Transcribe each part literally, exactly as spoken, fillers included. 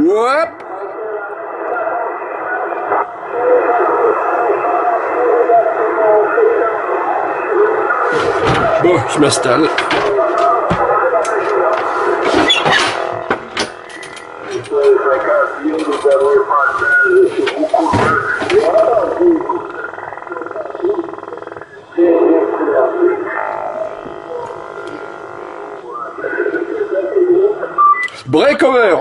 Hop. Bon, je m'installe. Breakover.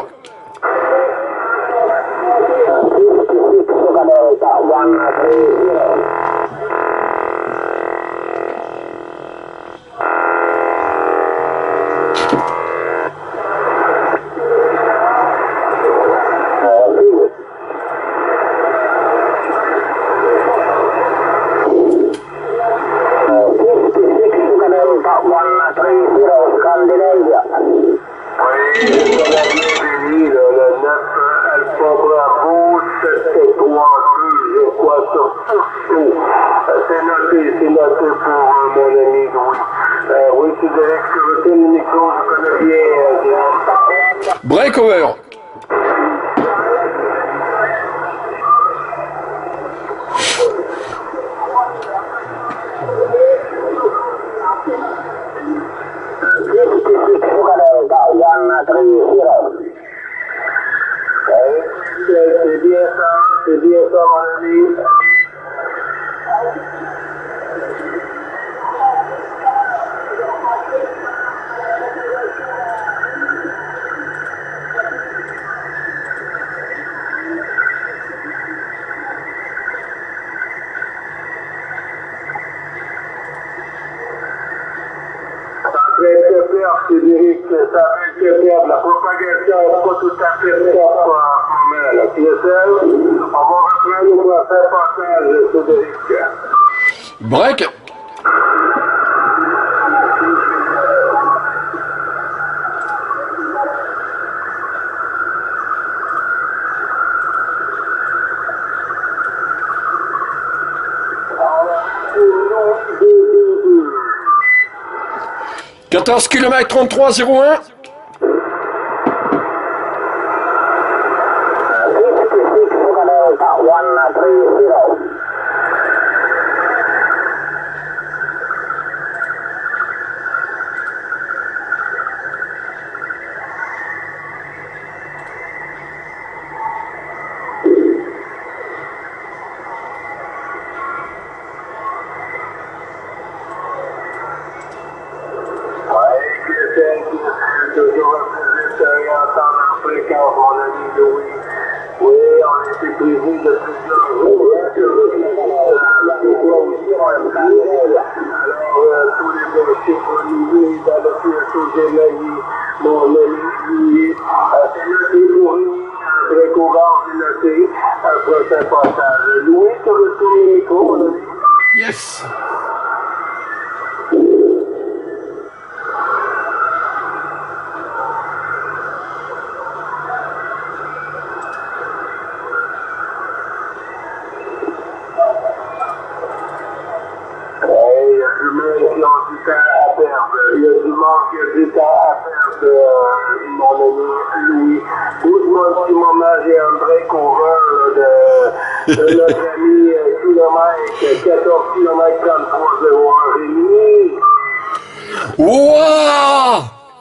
Breakover. Break. quatorze kilomètres trente-trois zéro un. Yes. De notre ami quatorze kilomètres trente-trois zéro un Rémi. Waouh,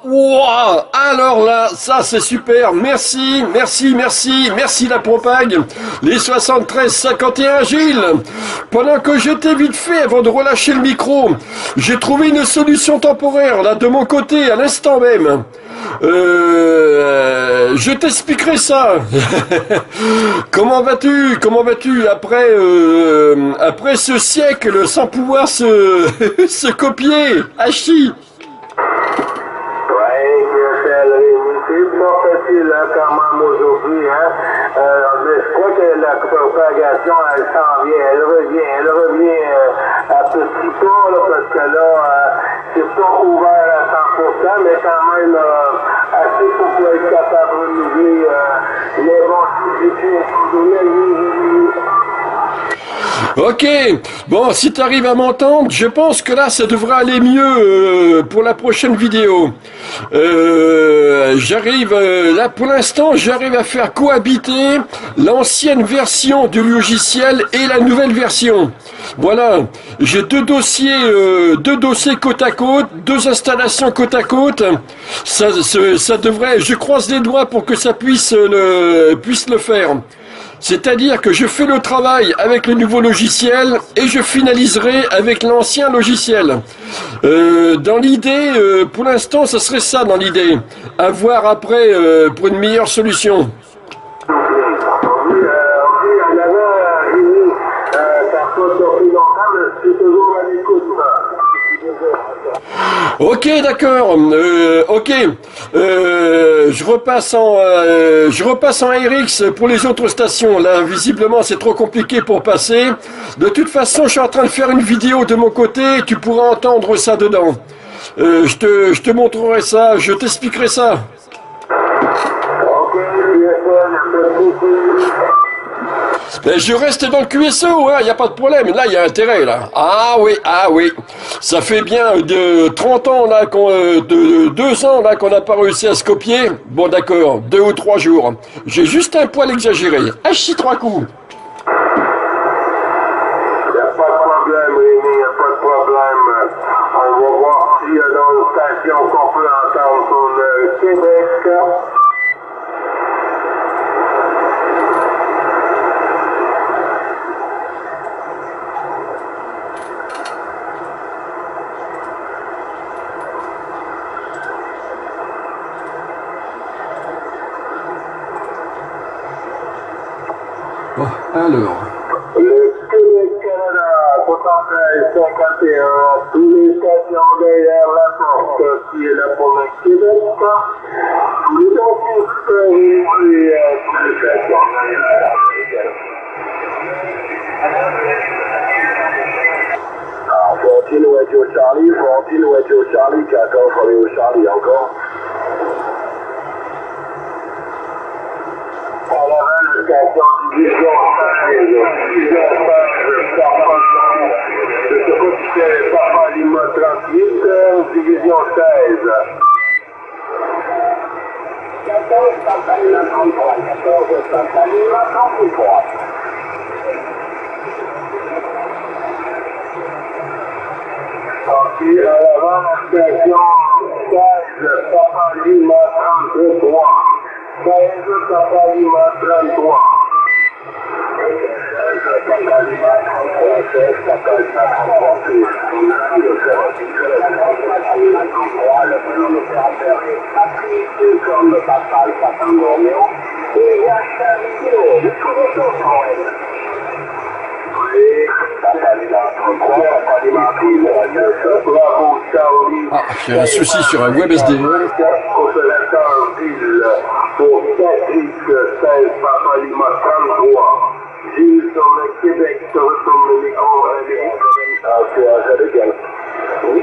waouh. Alors là, ça c'est super. Merci, merci, merci, merci la propague. Les soixante-treize cinquante et un Gilles. Pendant que j'étais vite fait avant de relâcher le micro, j'ai trouvé une solution temporaire là de mon côté à l'instant même. Euh, je t'expliquerai ça. Comment vas-tu? Comment vas-tu après euh, après ce siècle sans pouvoir se se copier? Hachi. Ouais, c'est pas facile hein, quand même aujourd'hui hein. Euh, mais je crois que la propagation elle s'en vient, elle revient, elle revient euh, à petit pas là, parce que là euh, c'est pas ouvert à cent pour cent, mais quand même euh, assez pour pouvoir être capable de renouveler euh, les bons sujets. Ok, bon, si tu arrives à m'entendre, je pense que là, ça devrait aller mieux euh, pour la prochaine vidéo. Euh, j'arrive, euh, là, pour l'instant, j'arrive à faire cohabiter l'ancienne version du logiciel et la nouvelle version. Voilà, j'ai deux dossiers, euh, deux dossiers côte à côte, deux installations côte à côte. Ça, ça, ça devrait, je croise les doigts pour que ça puisse le, puisse le faire. C'est-à-dire que je fais le travail avec le nouveau logiciel et je finaliserai avec l'ancien logiciel. Euh, dans l'idée, euh, pour l'instant, ça serait ça dans l'idée. À voir après euh, pour une meilleure solution. Ok, d'accord. Euh, ok, euh, je repasse en, euh, je repasse en R X pour les autres stations. Là, visiblement, c'est trop compliqué pour passer. De toute façon, je suis en train de faire une vidéo de mon côté. Tu pourras entendre ça dedans. Euh, je te, je te montrerai ça. Je t'expliquerai ça. Ben, je reste dans le Q S O, hein, y a pas de problème, là il y a intérêt là. Ah oui, ah oui. Ça fait bien de trente ans là qu'on euh, de deux ans là qu'on n'a pas réussi à se copier. Bon d'accord, deux ou trois jours. J'ai juste un poil exagéré. Ah si, trois coups. Y a pas de problème, Rémi, y a pas de problème. On va voir s'il y a dans une station qu'on peut entendre sur le Québec. Alors. Le Québec Canada, soixante-treize cinquante et un, tous les stations derrière la porte qui est là pour le Québec. Nous avons construit tous les stations derrière la porte. fourteen Radio Charlie, fourteen Radio Charlie, quatorze Radio Charlie encore. On a vingt stations. Je ne sais pas si c'est Papa Lima trente-huit, division seize. quatorze Papa Lima trente-trois, quatorze Papa Lima trente-trois. Sorti à l'avant, station seize Papa Lima trente-trois. seize Papa Lima trente-trois. Ah, j'ai un souci sur un WebSDR. Gilles sur le Québec, se retourne le micro, Rémi. Ah, c'est un jeu de gueule. Oui,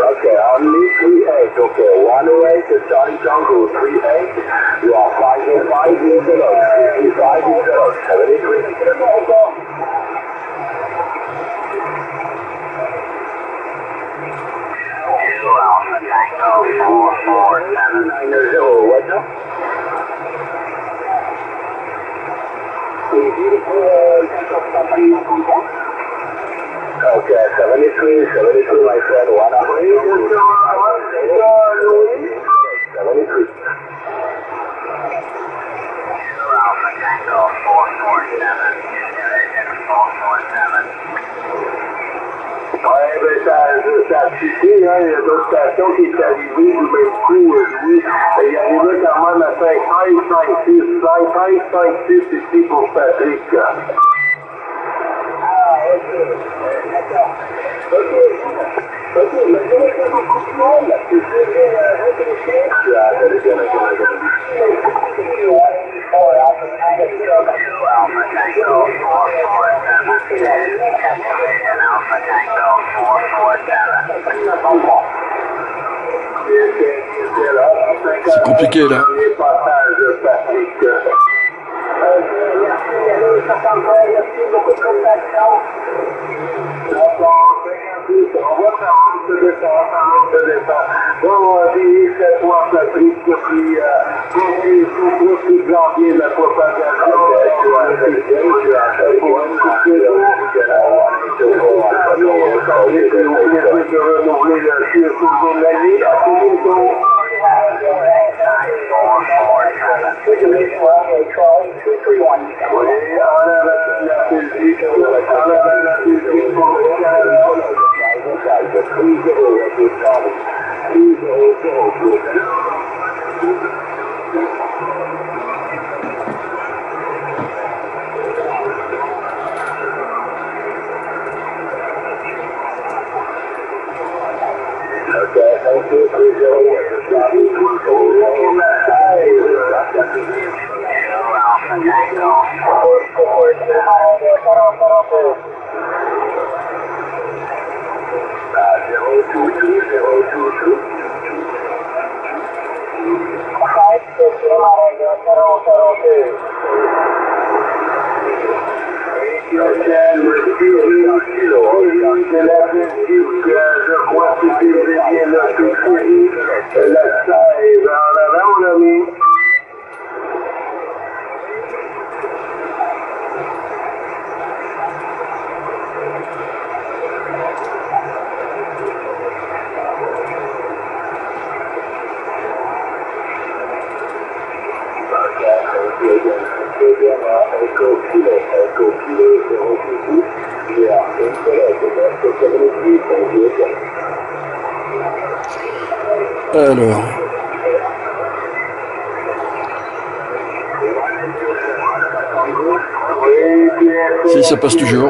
Okay, on lead three eight, okay, one oh eight to Charlie Jungle, three eight, you are flying five zero, five zero, seven three. four four seven nine zero, what's up? Okay, seventy-three, seventy-three, my friend, what up? seventy-three. Ça a cité, hein, il y a d'autres stations qui sont arrivées du même coup aujourd'hui. Il y a eu notamment la cinq cinq six, cinq cinq six ici pour Patrick. Ah, ok, d'accord. Ok, ok, mais je vais faire beaucoup de monde, je vais réfléchir. Je vais aller bien, c'est compliqué là. Alors, si ça passe toujours.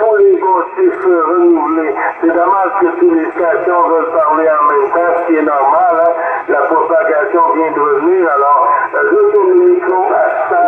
Thank you.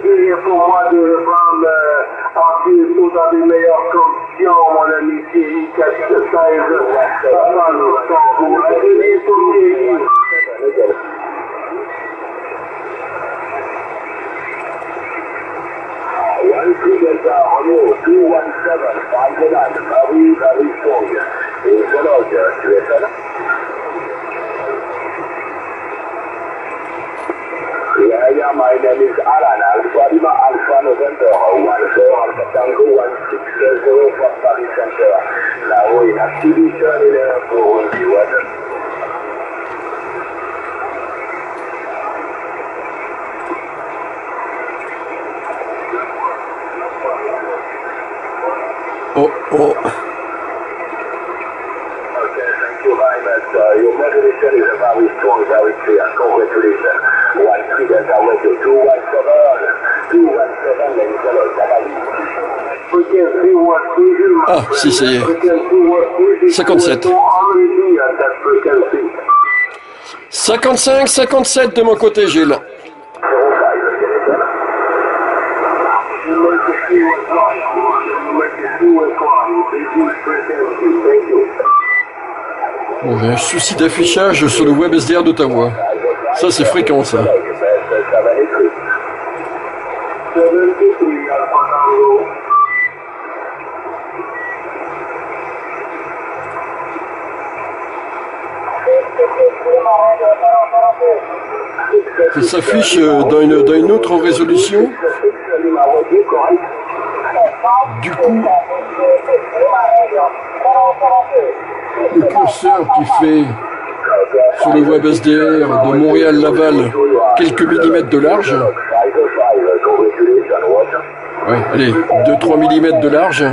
plaisir pour moi de reprendre partie tout dans les meilleures conditions, mon ami Thierry, quatre seize, passant le temps pour la vie. Oh, oh. Ah, si, c'est cinquante-sept. cinquante-cinq, cinquante-sept de mon côté, Gilles. Bon, j'ai un souci d'affichage sur le WebSDR d'Ottawa. Ça, c'est fréquent, ça. Ça s'affiche dans une, dans une autre résolution. Du coup, le curseur qui fait sur le WebSDR de Montréal-Laval quelques millimètres de large, ouais, allez, deux à trois millimètres de large, là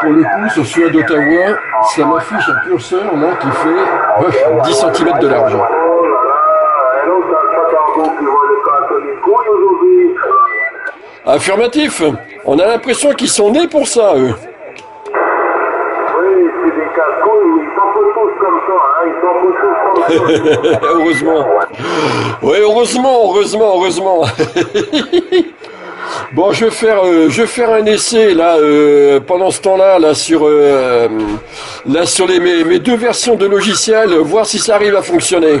pour le coup sur celui d'Ottawa, ça m'affiche un curseur là qui fait euh, dix centimètres de large. Affirmatif. On a l'impression qu'ils sont nés pour ça, eux. Oui, c'est des casse-couilles, ils sont pas tous comme ça, hein, ils sont pas tous comme ça. Heureusement. Oui, heureusement, heureusement, heureusement. Bon, je vais faire, euh, je vais faire un essai, là, euh, pendant ce temps-là, là, sur, euh, là, sur les, mes, mes deux versions de logiciels, voir si ça arrive à fonctionner.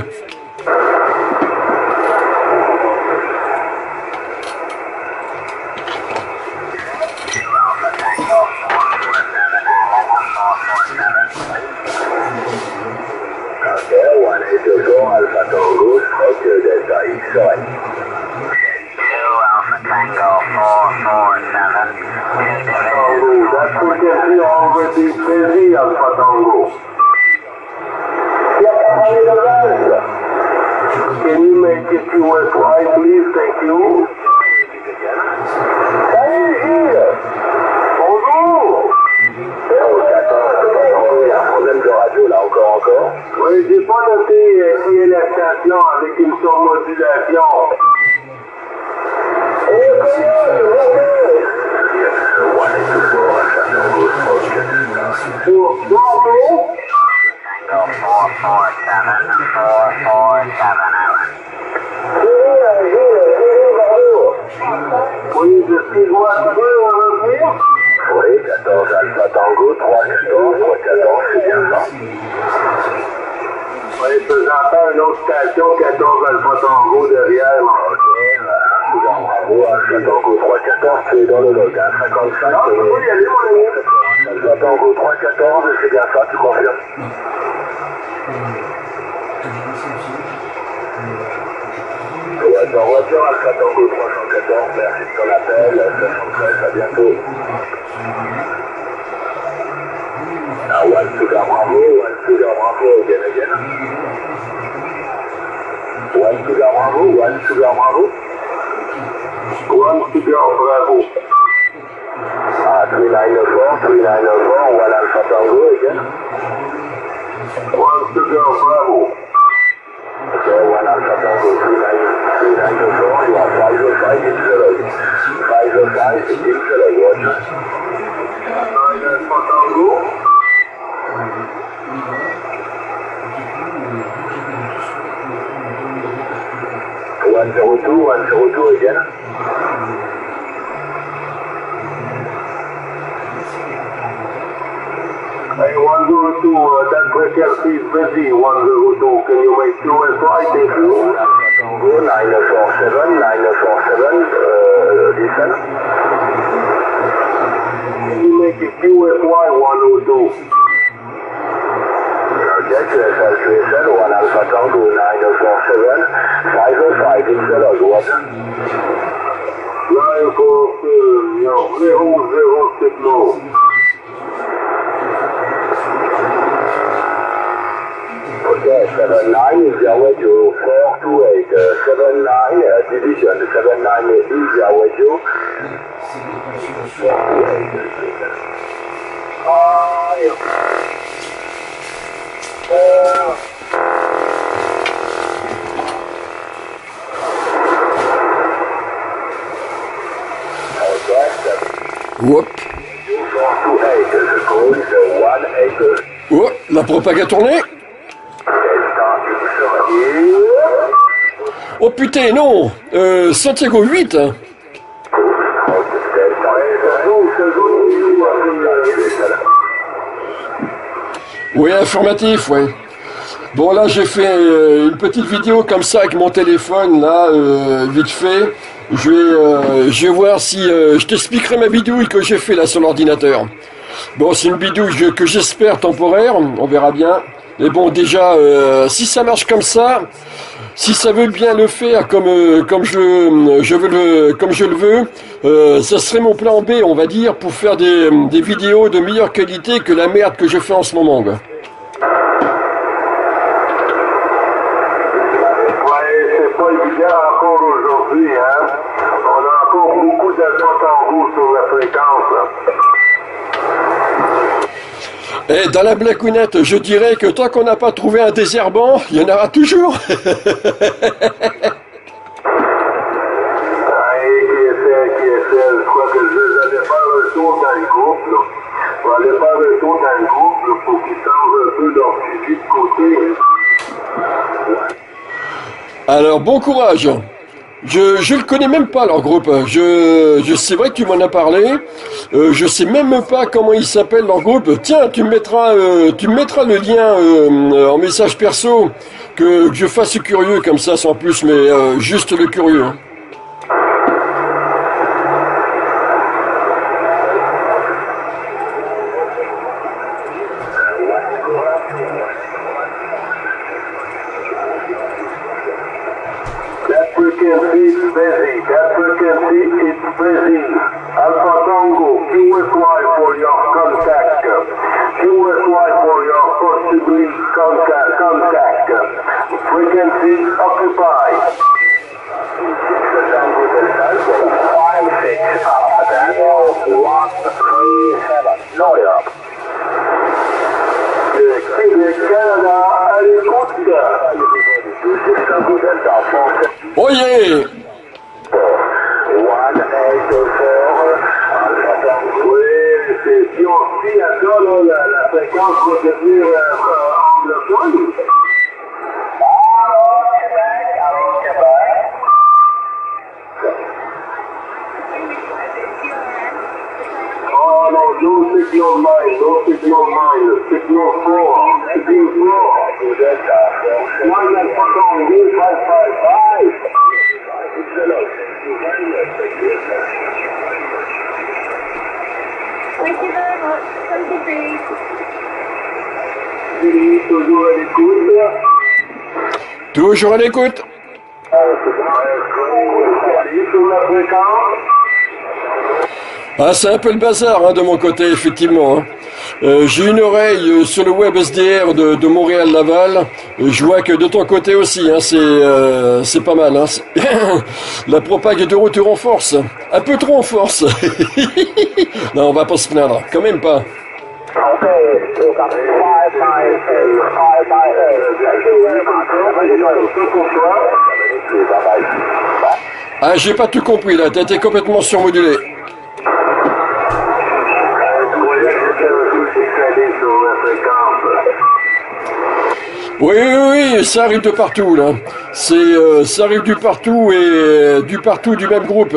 One, two, go. one zero two, one zero two again. Hey, one zero two, uh, that breaker is busy, one zero two. Can you make Q S O? Right? Thank you. nine four seven, nine four seven, listen. Can you make it Q S Y one zero two? Q S L, Q S L, one Alpha Tango, nine four seven, five oh five, it's a lot, what? nine four seven, no, zero zero signal. Okay, seven nine is your way to four two eight, uh, seven nine, uh, division, seven nine is your way to four two eight. Ah, yeah. Uh, Oups. Oh, la propague a tourné. Oh putain, non, euh, Santiago huit. Hein. Oui, informatif, oui. Bon, là, j'ai fait euh, une petite vidéo comme ça avec mon téléphone, là, euh, vite fait. Je vais, euh, je vais voir si... Euh, je t'expliquerai ma bidouille que j'ai fait, là, sur l'ordinateur. Bon, c'est une bidouille que j'espère temporaire, on verra bien. Mais bon, déjà, euh, si ça marche comme ça, si ça veut bien le faire comme, euh, comme, je, je veux le, comme je le veux, euh, ça serait mon plan B, on va dire, pour faire des, des vidéos de meilleure qualité que la merde que je fais en ce moment. Quoi. Et dans la blagounette, je dirais que tant qu'on n'a pas trouvé un désherbant, il y en aura toujours. Alors bon courage. Je, je le connais même pas leur groupe. Je, je c'est vrai que tu m'en as parlé. Euh, je sais même pas comment ils s'appellent leur groupe. Tiens, tu me mettras, euh, tu me mettras le lien euh, en message perso que, que je fasse curieux comme ça sans plus, mais euh, juste le curieux. Hein. Toujours à l'écoute. Ah, c'est un peu le bazar hein, de mon côté, effectivement. Hein. Euh, j'ai une oreille euh, sur le web S D R de, de Montréal-Laval. Je vois que de ton côté aussi, hein, c'est euh, c'est pas mal. Hein. La propague est de retour en force. Un peu trop en force. Non, on va pas se plaindre, quand même pas. Ah, j'ai pas tout compris là, t'as été complètement surmodulé. Oui, oui, oui, ça arrive de partout, là. C'est, euh, ça arrive du partout et euh, du partout du même groupe.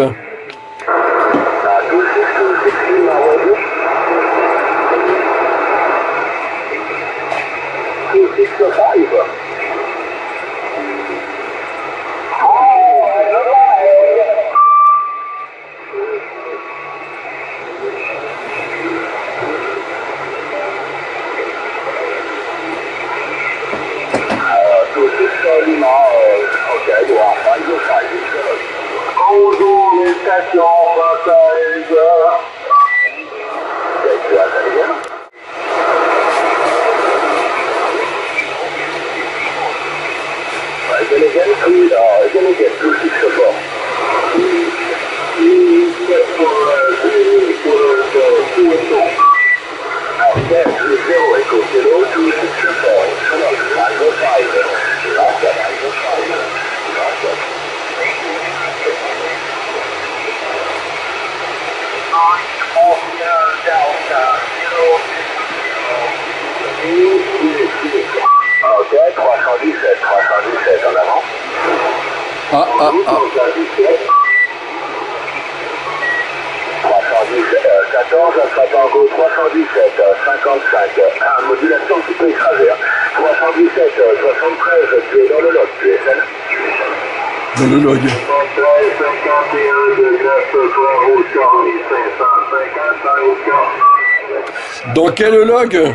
Dans quel log,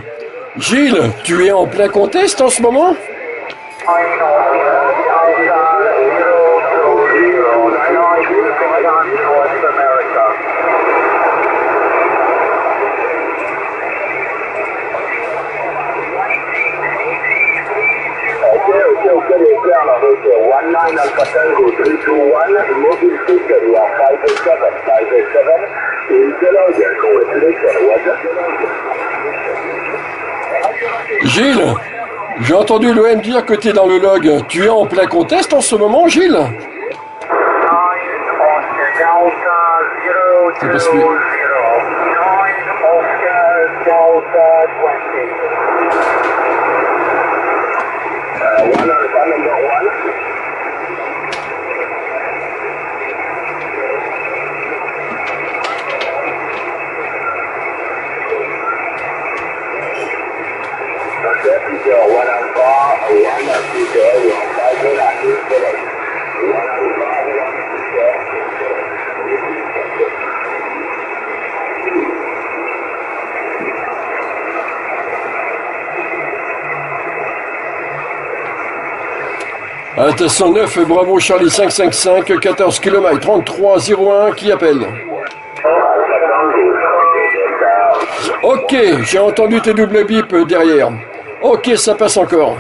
Gilles, tu es en plein contest en ce moment? Gilles, j'ai entendu l'O M dire que tu es dans le log. Tu es en plein contest en ce moment, Gilles? T cent neuf, bravo Charlie cinq cent cinquante-cinq, quatorze kilomètres, trente-trois zéro un qui appelle. Ok, j'ai entendu tes doubles bips derrière. Ok, ça passe encore.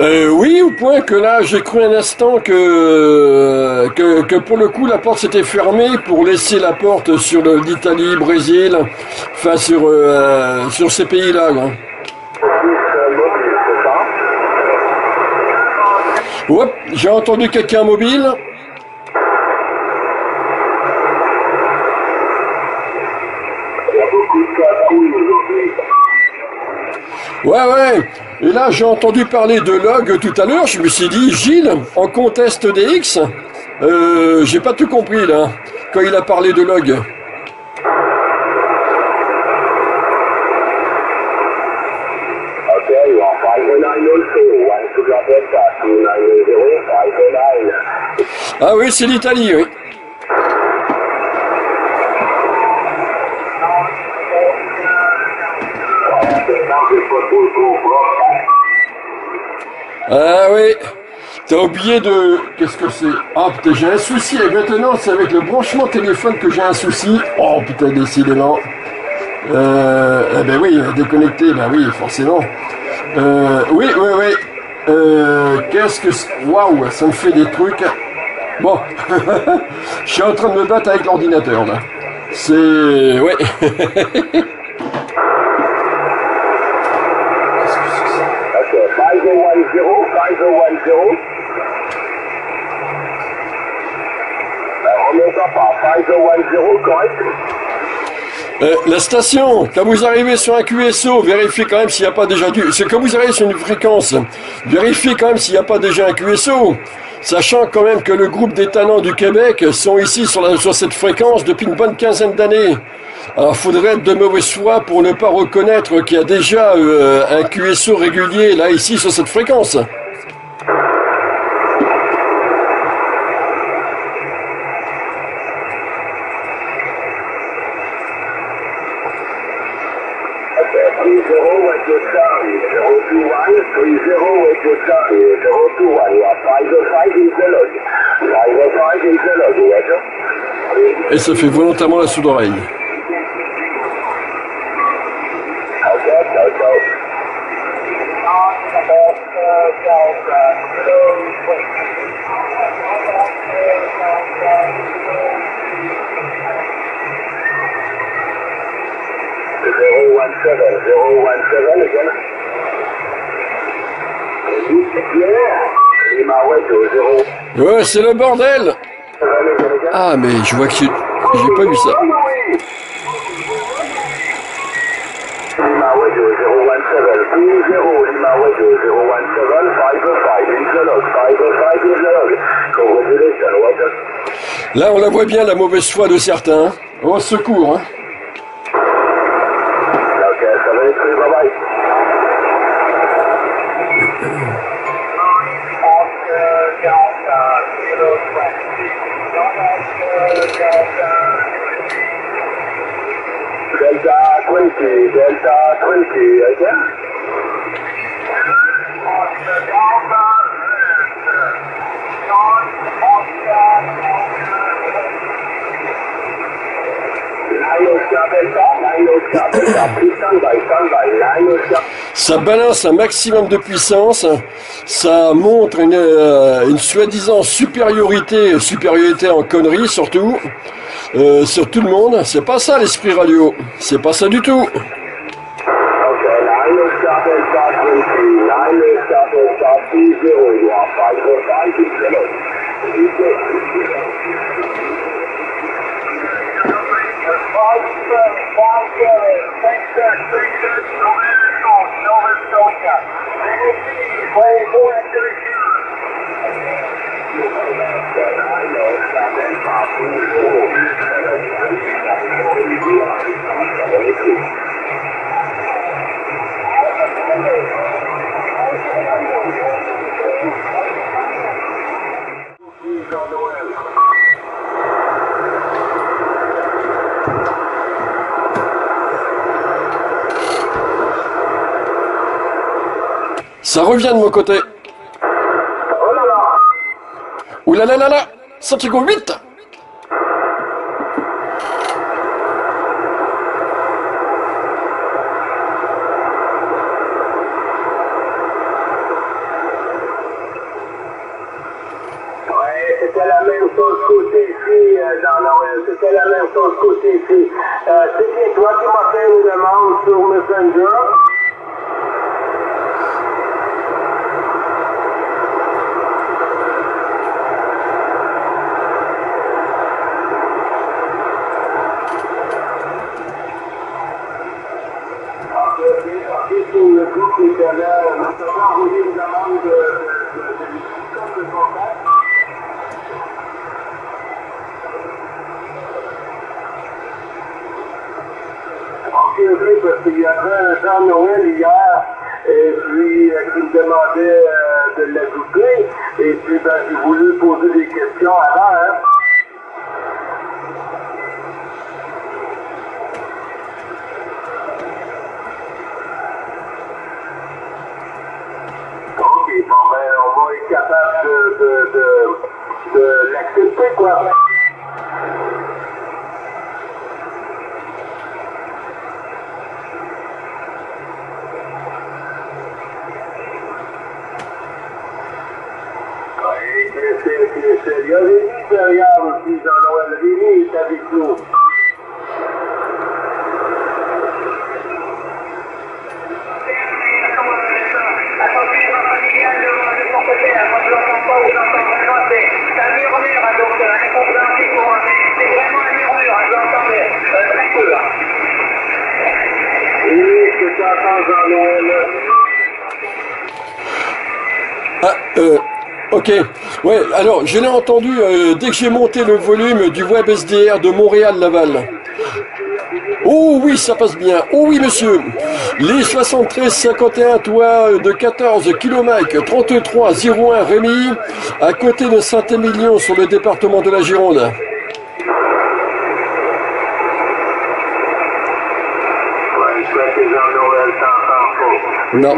Euh, oui, au point que là, j'ai cru un instant que, que, que pour le coup, la porte s'était fermée pour laisser la porte sur l'Italie, Brésil, enfin sur, euh, sur ces pays-là. Là. Oups, j'ai entendu quelqu'un mobile. Ouais, ouais. Et là, j'ai entendu parler de log tout à l'heure, je me suis dit, Gilles, en contest D X, euh, j'ai pas tout compris, là, quand il a parlé de log. Ah oui, c'est l'Italie, oui. Ah oui, t'as oublié de... Qu'est-ce que c'est? Ah putain, j'ai un souci, et maintenant c'est avec le branchement téléphone que j'ai un souci. Oh putain, décidément. Euh, eh ben oui, déconnecté, ben oui, forcément. Euh, oui, oui, oui. Euh, Qu'est-ce que c'est? Waouh, ça me fait des trucs. Bon, je suis en train de me battre avec l'ordinateur, là. C'est... Ouais. Euh, la station, quand vous arrivez sur un Q S O, vérifiez quand même s'il n'y a pas déjà du... C'est quand vous arrivez sur une fréquence, vérifiez quand même s'il n'y a pas déjà un Q S O, sachant quand même que le groupe des talents du Québec sont ici sur, la... sur cette fréquence depuis une bonne quinzaine d'années. Alors, faudrait être de mauvaise foi pour ne pas reconnaître qu'il y a déjà euh, un Q S O régulier, là, ici, sur cette fréquence. Et ça fait volontairement la sourde-oreille. Ouais, c'est le bordel. Ah, mais je vois que j'ai pas vu ça. Là, on la voit bien, la mauvaise foi de certains. Au secours, hein. Ça balance un maximum de puissance, ça montre une, euh, une soi-disant supériorité, supériorité en conneries surtout, euh, sur tout le monde. C'est pas ça l'esprit radio, c'est pas ça du tout. Ça revient de mon côté. Oh là là. Ouh là là là là. Santiago huit. Il y a des Euh, ok, ouais, alors je l'ai entendu euh, dès que j'ai monté le volume du WebSDR de Montréal-Laval. Oh oui, ça passe bien. Oh oui, monsieur. Les soixante-treize cinquante et un toits de quatorze kilomètres, trente-trois zéro un Rémi, à côté de Saint-Émilion sur le département de la Gironde. Non.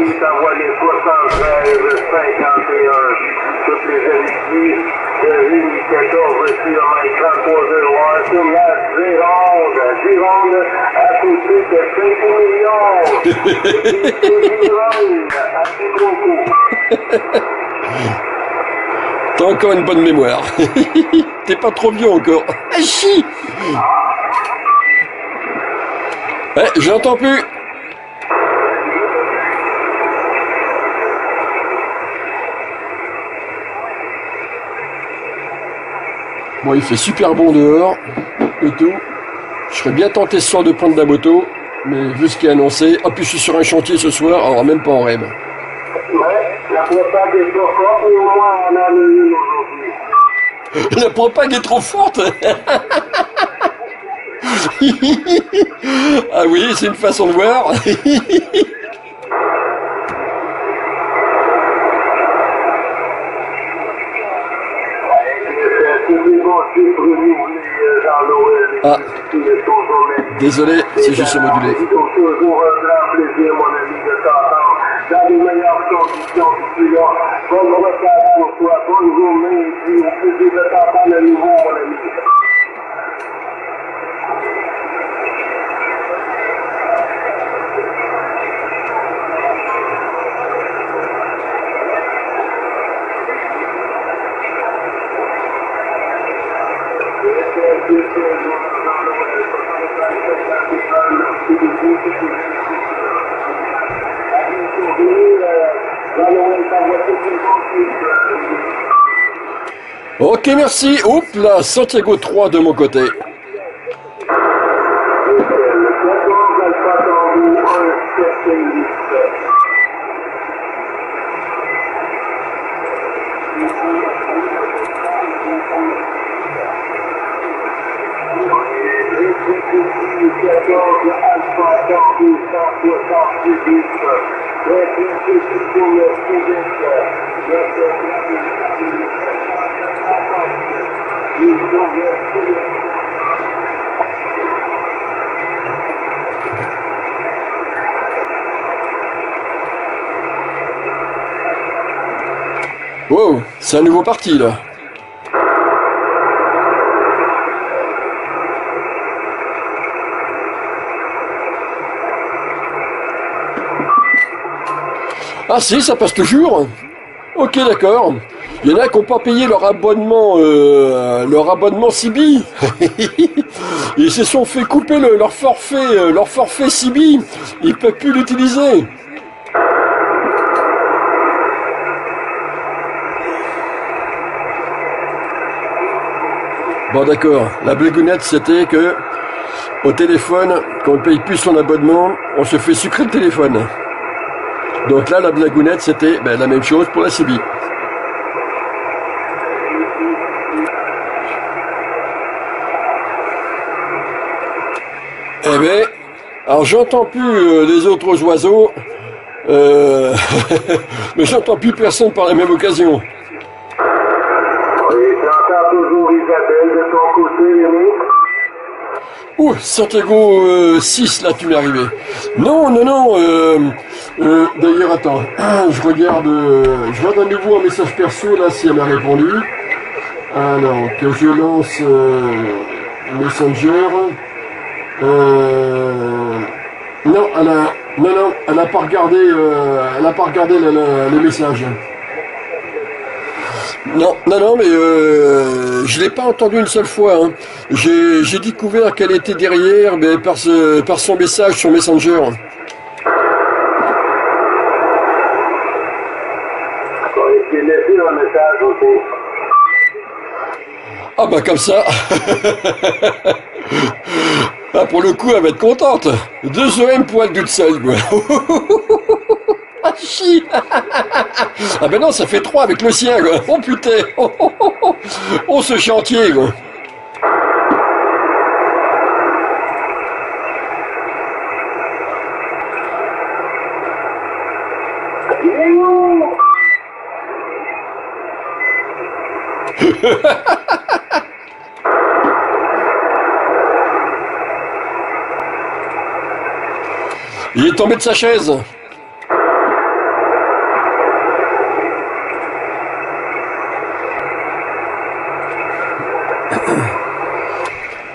T'as encore une bonne mémoire. T'es pas trop vieux encore. Ah, chi. Ouais, j'entends plus. Bon, il fait super bon dehors et tout. Je serais bien tenté ce soir de prendre la moto, mais vu ce qui est annoncé, ah, puis je suis sur un chantier ce soir, alors même pas en rêve. Ouais, la propague est trop forte, mais au moins on a le aujourd'hui. La propague est trop forte. Ah oui, c'est une façon de voir. Ah, désolé, c'est juste modulé. Ok, merci. Oups, là, Santiago trois de mon côté. Wow, c'est un nouveau parti là. Ah si, ça passe toujours. Ok, d'accord. Il y en a qui n'ont pas payé leur abonnement, euh, leur abonnement Cibi. Ils se sont fait couper le, leur forfait, euh, leur forfait Cibi. Ils ne peuvent plus l'utiliser. Bon, d'accord. La blagounette, c'était que au téléphone, quand on ne paye plus son abonnement, on se fait sucrer le téléphone. Donc là, la blagounette, c'était ben, la même chose pour la Cibi. Eh bien, alors j'entends plus euh, les autres oiseaux, euh, mais j'entends plus personne par la même occasion. Oui, j'entends toujours Isabelle de ton côté, Rémi. Ouh, Santiago euh, six, là tu m'es arrivé. Non, non, non, euh, euh, d'ailleurs, attends, je regarde, euh, je vois d'un nouveau un message perso, là, si elle m'a répondu. Alors, que je lance euh, Messenger. Euh, non, elle a, non, non, elle n'a pas regardé, euh, elle n'a pas regardé le, le, le message. Non, non, non, mais euh, je l'ai pas entendu une seule fois. Hein. J'ai découvert qu'elle était derrière, mais par, ce, par son message sur Messenger. Ah bah comme ça. Ah, pour le coup, elle va être contente. Deux O M pour être toute seule. Ah, chi. Ah ben non, ça fait trois avec le sien, quoi. Oh putain. Oh, oh, oh, oh. Oh ce chantier, quoi. Il est tombé de sa chaise.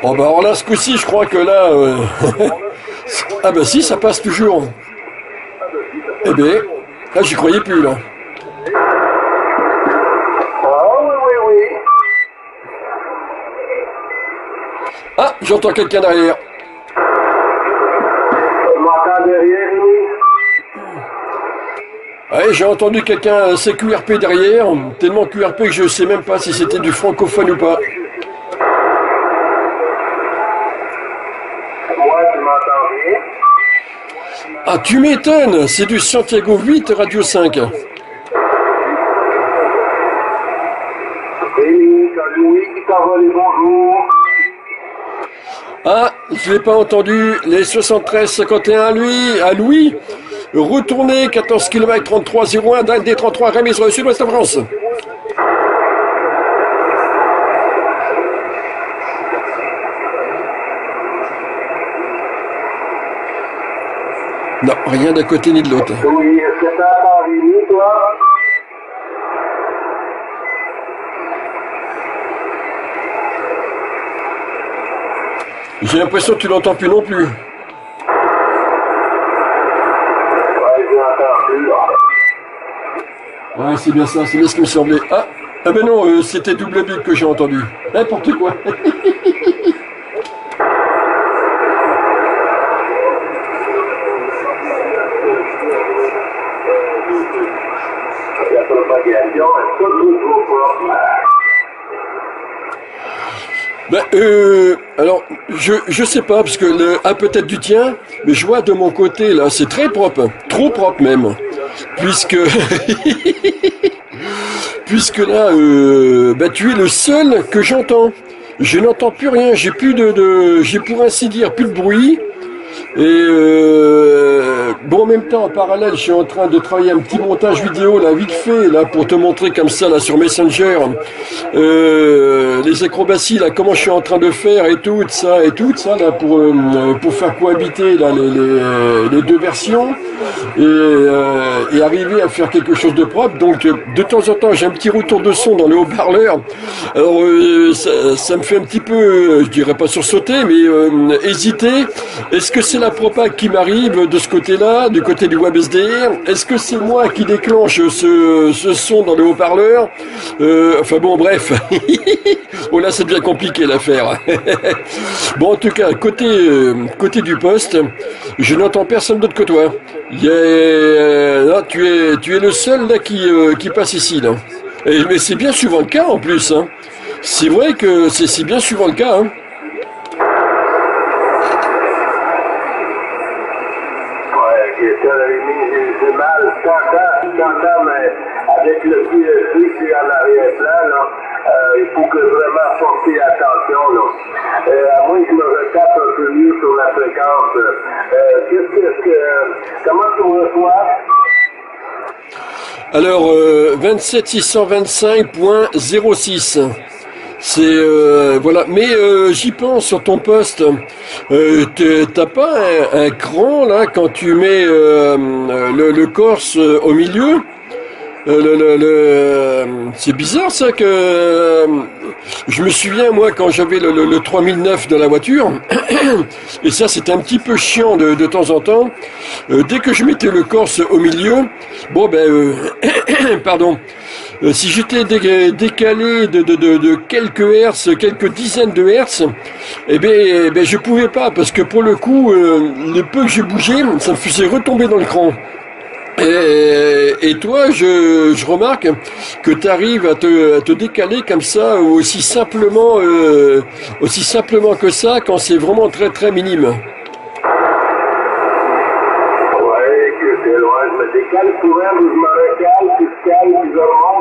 Oh bah alors là ce coup-ci je crois que là euh... ah bah si ça passe toujours. Eh bien là j'y croyais plus là. Ah, j'entends quelqu'un derrière. Ouais, j'ai entendu quelqu'un, c'est Q R P derrière, tellement Q R P que je ne sais même pas si c'était du francophone ou pas. Ah, tu m'étonnes, c'est du Santiago huit, Radio cinq. Ah, je l'ai pas entendu, les soixante-treize cinquante et un, lui, à Louis, retourné, quatorze kilomètres trente-trois zéro un, d'un des trente-trois, Rémi, sur le sud-ouest de France. Non, rien d'un côté ni de l'autre. Oui, c'est ça, Rémi, toi ? J'ai l'impression que tu l'entends plus non plus. Ouais, je l'entends plus. Ouais, c'est bien ça, c'est bien ce qui me semblait. Ah, ah ben non, euh, c'était double bip que j'ai entendu. N'importe quoi. Ben, euh, alors, je, je sais pas, parce que le A peut-être du tien, mais je vois de mon côté, là, c'est très propre, trop propre même, puisque, puisque là, euh, ben, tu es le seul que j'entends. Je n'entends plus rien, j'ai plus de, de j'ai pour ainsi dire, plus de bruit, et euh, bon, en même temps, en parallèle, je suis en train de travailler un petit montage vidéo, là, vite fait, là, pour te montrer comme ça, là, sur Messenger, euh, les acrobaties, là, comment je suis en train de faire, et tout ça, et tout ça, là, pour, euh, pour faire cohabiter, là, les, les, les deux versions, et, euh, et arriver à faire quelque chose de propre. Donc, de temps en temps, j'ai un petit retour de son dans le haut-parleur. Alors, euh, ça, ça me fait un petit peu, je dirais pas sursauter, mais euh, hésiter. Est-ce que c'est la propa qui m'arrive de ce côté-là, du côté du WebSDR? Est-ce que c'est moi qui déclenche ce, ce son dans le haut-parleur? euh, Enfin bon, bref. Oh là, ça devient compliqué l'affaire. Bon, en tout cas, côté, euh, côté du poste, je n'entends personne d'autre que toi. Yeah, euh, là, tu es, tu es le seul là qui, euh, qui passe ici, là. Et, mais c'est bien souvent le cas en plus. Hein. C'est vrai que c'est bien souvent le cas. Hein. Avec le Q R P qui est en arrière-plan, euh, il faut que vraiment porter attention. Là. Euh, à moins que je me retape un peu mieux sur la fréquence. Euh, qu'est-ce que, que, comment tu reçois? Alors, euh, vingt-sept six cent vingt-cinq point zéro six. C'est euh, voilà, mais euh, j'y pense sur ton poste. Euh, T'as pas un, un cran là quand tu mets euh, le, le corse au milieu? Euh, le, le, le... C'est bizarre ça que euh, je me souviens moi quand j'avais le, le, le trois mille neuf de la voiture et ça c'était un petit peu chiant de, de temps en temps euh, dès que je mettais le corse au milieu bon ben euh, pardon euh, si j'étais décalé de, de, de, de quelques hertz quelques dizaines de hertz eh ben, eh ben je pouvais pas parce que pour le coup euh, le peu que je bougeais ça me faisait retomber dans le cran. Et, et toi, je, je remarque que tu arrives à te, à te décaler comme ça, aussi simplement, euh, aussi simplement que ça, quand c'est vraiment très très minime. Ouais, que c'est loin, je me décale gouverne marécale, fiscale, isolement.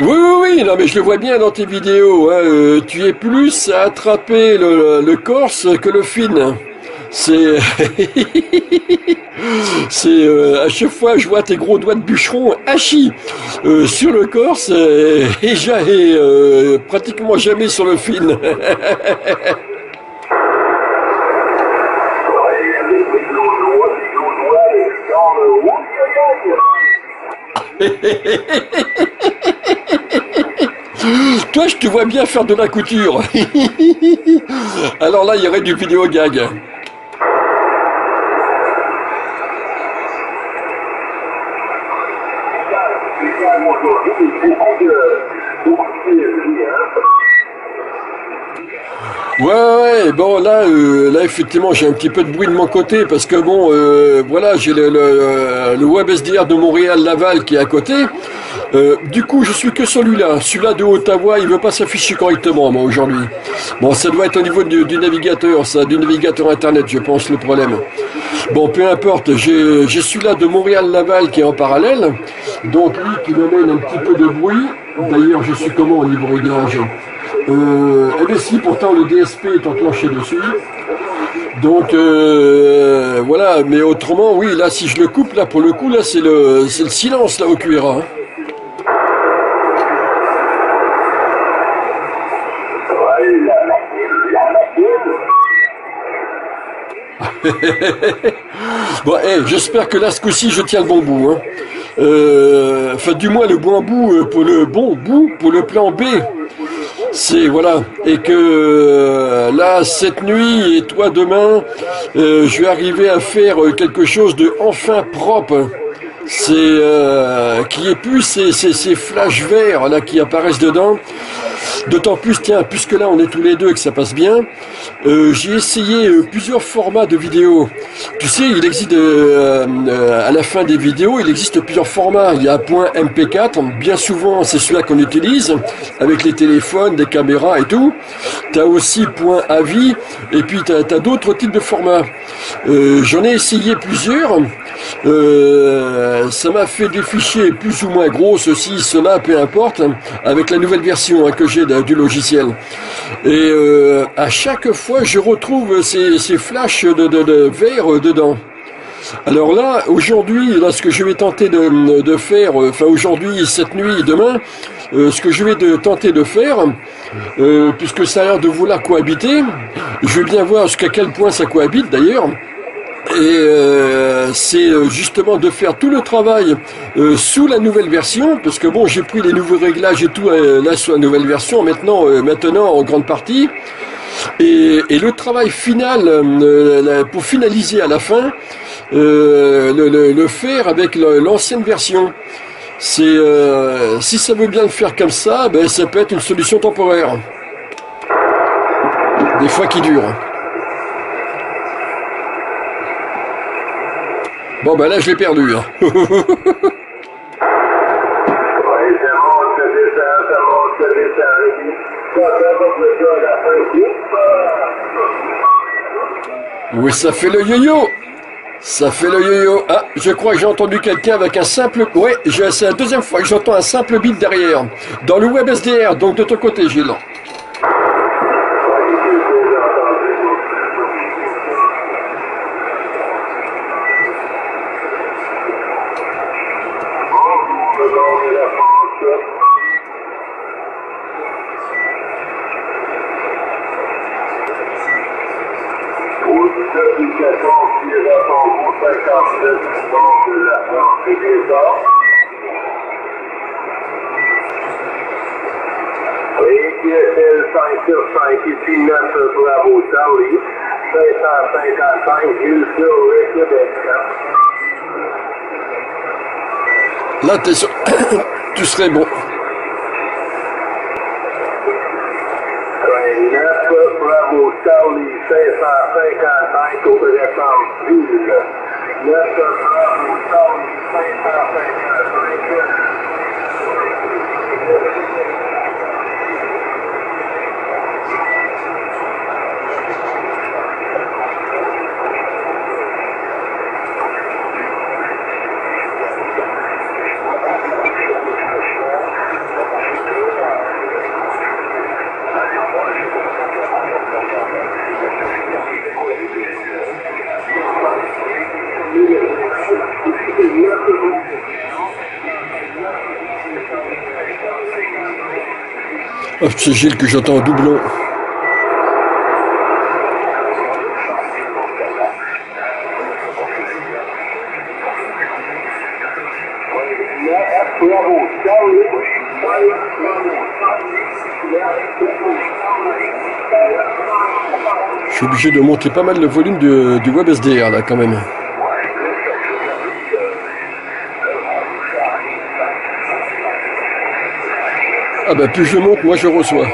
Oui, oui, oui, non, mais je le vois bien dans tes vidéos. Hein, euh, tu es plus à attraper le, le corse que le fine. C'est. C'est. Euh, à chaque fois, je vois tes gros doigts de bûcheron hachis euh, sur le corse et, et, et euh, pratiquement jamais sur le fine. Toi, je te vois bien faire de la couture. Alors là, il y aurait du vidéo gag. Ouais, ouais, bon là, euh, là effectivement j'ai un petit peu de bruit de mon côté parce que bon, euh, voilà, j'ai le, le, le WebSDR de Montréal-Laval qui est à côté. Euh, du coup, je suis que celui-là. Celui-là de Ottawa, il veut pas s'afficher correctement, moi, aujourd'hui. Bon, ça doit être au niveau du, du navigateur, ça, du navigateur Internet, je pense, le problème. Bon, peu importe, j'ai celui-là de Montréal-Laval qui est en parallèle. Donc, lui, qui me mène un petit peu de bruit. D'ailleurs, je suis comment au niveau des ranges ? Euh, eh bien si, pourtant le D S P est enclenché dessus, donc euh, voilà, mais autrement, oui, là si je le coupe, là pour le coup, là c'est le, c'est le silence là au Q R A. Bon, hey, j'espère que là ce coup-ci je tiens le bon bout, hein. Euh, enfin du moins le bon bout, pour le bon bout, pour le plan B. C'est voilà, et que euh, là cette nuit et toi demain, euh, je vais arriver à faire quelque chose de enfin propre. C'est euh, qui est plus ces, ces, ces flashs verts là qui apparaissent dedans. D'autant plus, tiens, puisque là on est tous les deux et que ça passe bien, euh, j'ai essayé euh, plusieurs formats de vidéos. Tu sais, il existe euh, euh, à la fin des vidéos, il existe plusieurs formats. Il y a un point M P quatre, bien souvent c'est celui-là qu'on utilise, avec les téléphones, des caméras et tout. Tu as aussi point avis, et puis tu as, as d'autres types de formats. Euh, J'en ai essayé plusieurs. Euh, ça m'a fait des fichiers plus ou moins gros, ceci, cela, peu importe, avec la nouvelle version hein, que j'ai du logiciel. Et euh, à chaque fois, je retrouve ces, ces flashs de, de, de verre dedans. Alors là, aujourd'hui, là, ce que je vais tenter de, de faire, enfin aujourd'hui, cette nuit, demain, euh, ce que je vais de, tenter de faire, euh, puisque ça a l'air de vouloir cohabiter, je vais bien voir jusqu'à quel point ça cohabite d'ailleurs. Et euh, c'est justement de faire tout le travail euh, sous la nouvelle version, parce que bon, j'ai pris les nouveaux réglages et tout euh, là sous la nouvelle version, maintenant, euh, maintenant en grande partie. Et, et le travail final, euh, pour finaliser à la fin, euh, le, le, le faire avec l'ancienne version. C'est euh, si ça veut bien le faire comme ça, ben ça peut être une solution temporaire. Des fois qui dure. Bon ben là je l'ai perdu. Hein. Oui, ça monte, ça descend, ça monte, ça descend. Ça monte le sol à la fin. Oui, ça fait le yo-yo. Ça fait le yo-yo. Ah, je crois que j'ai entendu quelqu'un avec un simple... Oui, c'est la deuxième fois que j'entends un simple bip derrière. Dans le WebSDR, donc de ton côté Gilles. Là, t'es sûr... tu serais bon. Oh, c'est Gilles que j'entends en doublon. Je suis obligé de monter pas mal le volume de, du WebSDR là quand même. Ah bah plus je monte, moi je reçois.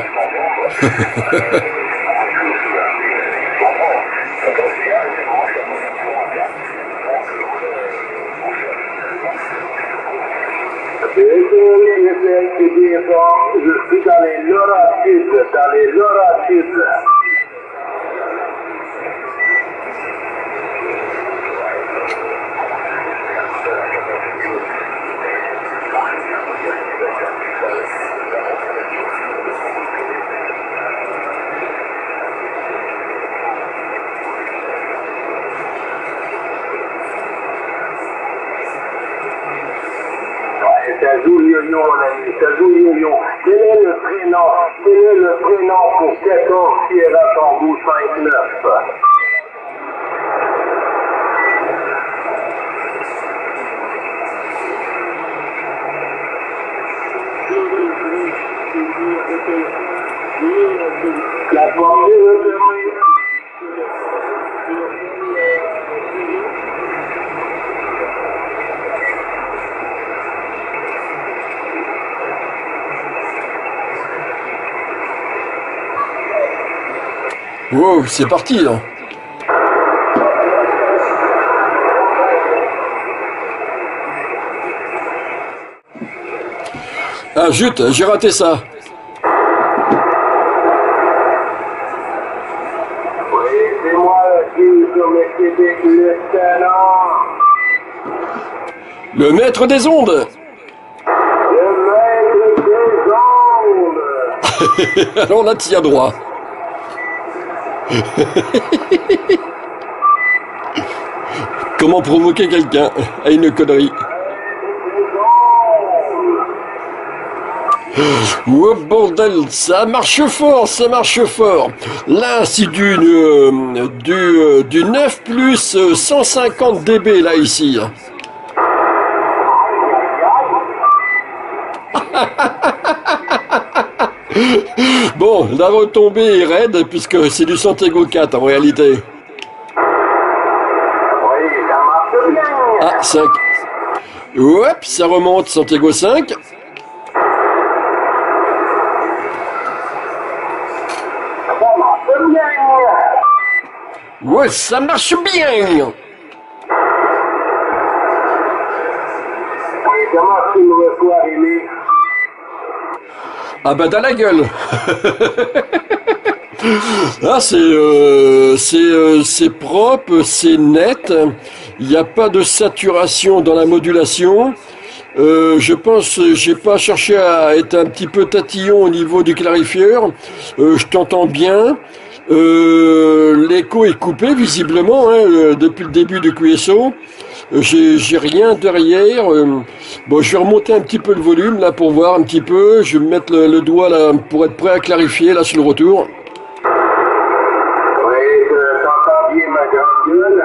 Wow, c'est parti là. Ah zut, j'ai raté ça. Le maître des ondes. Le maître des ondes. Alors là, t'y as droit. Comment provoquer quelqu'un à une connerie? Oh bordel, ça marche fort, ça marche fort. Là, c'est du, euh, du, euh, du neuf plus cent cinquante décibels, là, ici. Bon, la retombée est raide puisque c'est du Santiago quatre en réalité. Ah, cinq. Hop, ça remonte, Santiago cinq. Ouais, ça marche bien. Ah bah dans la gueule. Ah, c'est euh, c'est euh, c'est propre, c'est net, il n'y a pas de saturation dans la modulation. Euh, je pense, j'ai pas cherché à être un petit peu tatillon au niveau du clarifieur. Euh, je t'entends bien. Euh, l'écho est coupé visiblement hein, depuis le début du Q S O. J'ai rien derrière. Bon, je vais remonter un petit peu le volume là pour voir un petit peu. Je vais mettre le, le doigt là pour être prêt à clarifier là sur le retour. Oui, je t'entends bien, ma gueule.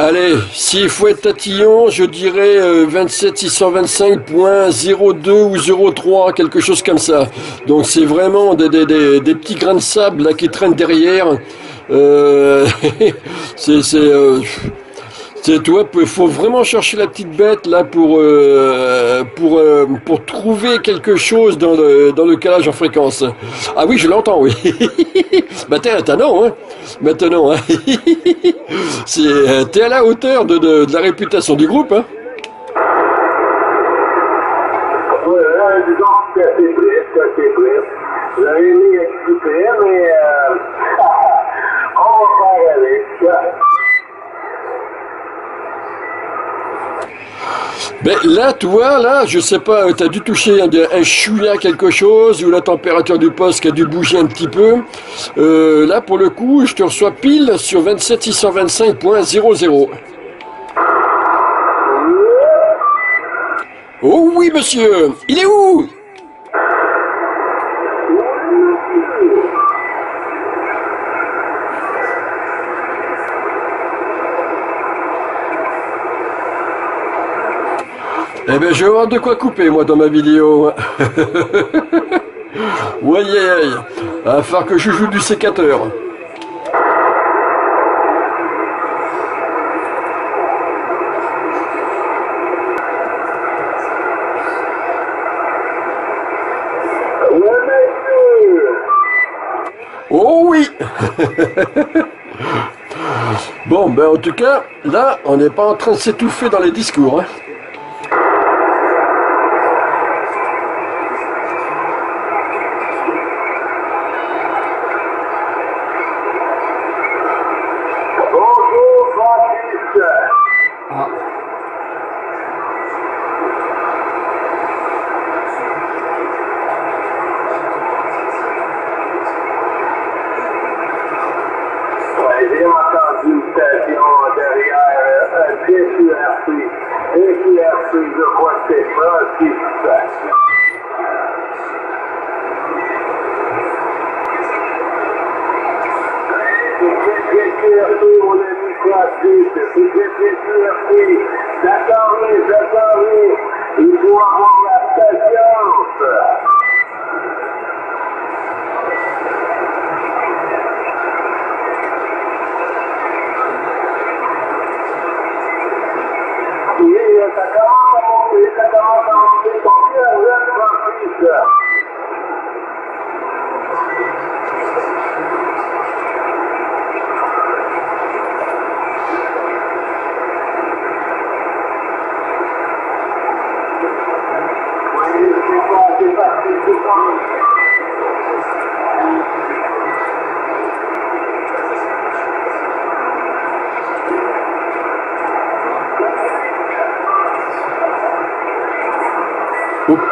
Allez, s'il faut être tatillon, je dirais euh, vingt-sept six cent vingt-cinq point zéro deux ou zéro trois, quelque chose comme ça. Donc c'est vraiment des, des, des, des petits grains de sable là qui traînent derrière. Euh, c'est, c'est, euh, c'est, tu vois, faut vraiment chercher la petite bête là pour euh, pour euh, pour trouver quelque chose dans le dans le calage en fréquence. Ah oui, je l'entends, oui. Bah t'es maintenant, hein. Maintenant, hein. C'est, t'es à la hauteur de, de de la réputation du groupe, hein. Ben là, toi, là, je sais pas, t'as dû toucher un, un chouïa quelque chose, ou la température du poste qui a dû bouger un petit peu. Euh, là, pour le coup, je te reçois pile sur vingt-sept six cent vingt-cinq point zéro zéro. Oh oui, monsieur. Il est où? Eh bien, je vais avoir de quoi couper, moi, dans ma vidéo. Ouais, yeah, yeah. Il va falloir que je joue du sécateur. Oh oui. Bon, ben en tout cas, là, on n'est pas en train de s'étouffer dans les discours, hein.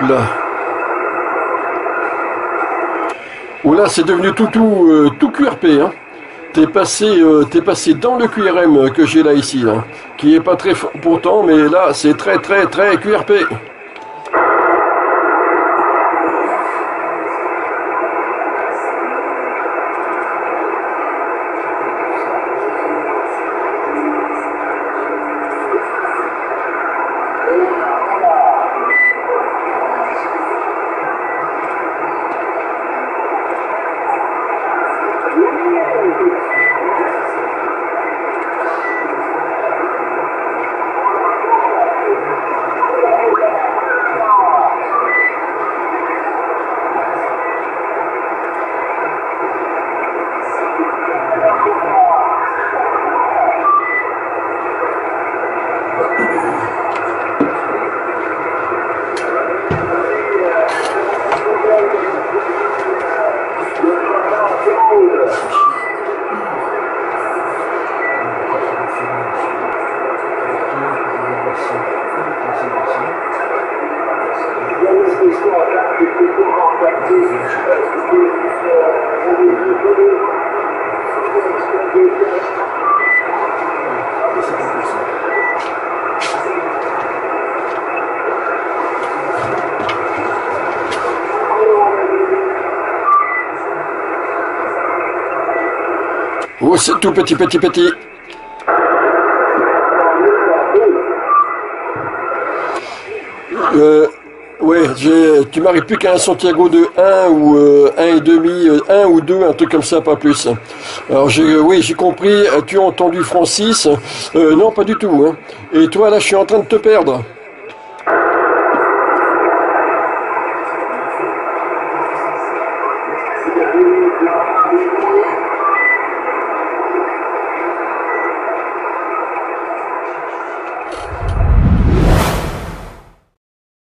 Là. Oh là, c'est devenu tout, tout, euh, tout Q R P. Hein. T'es passé, euh, t'es passé dans le Q R M que j'ai là ici, là, qui est pas très fort pourtant, mais là c'est très très très Q R P. Oh, c'est tout petit, petit, petit. Euh, ouais, tu m'arrives plus qu'à un Santiago de un ou euh, un virgule cinq, un ou deux, un truc comme ça, pas plus. Alors, j'ai, oui, j'ai compris, tu as entendu Francis. Euh, non, pas du tout. Hein. Et toi, là, je suis en train de te perdre.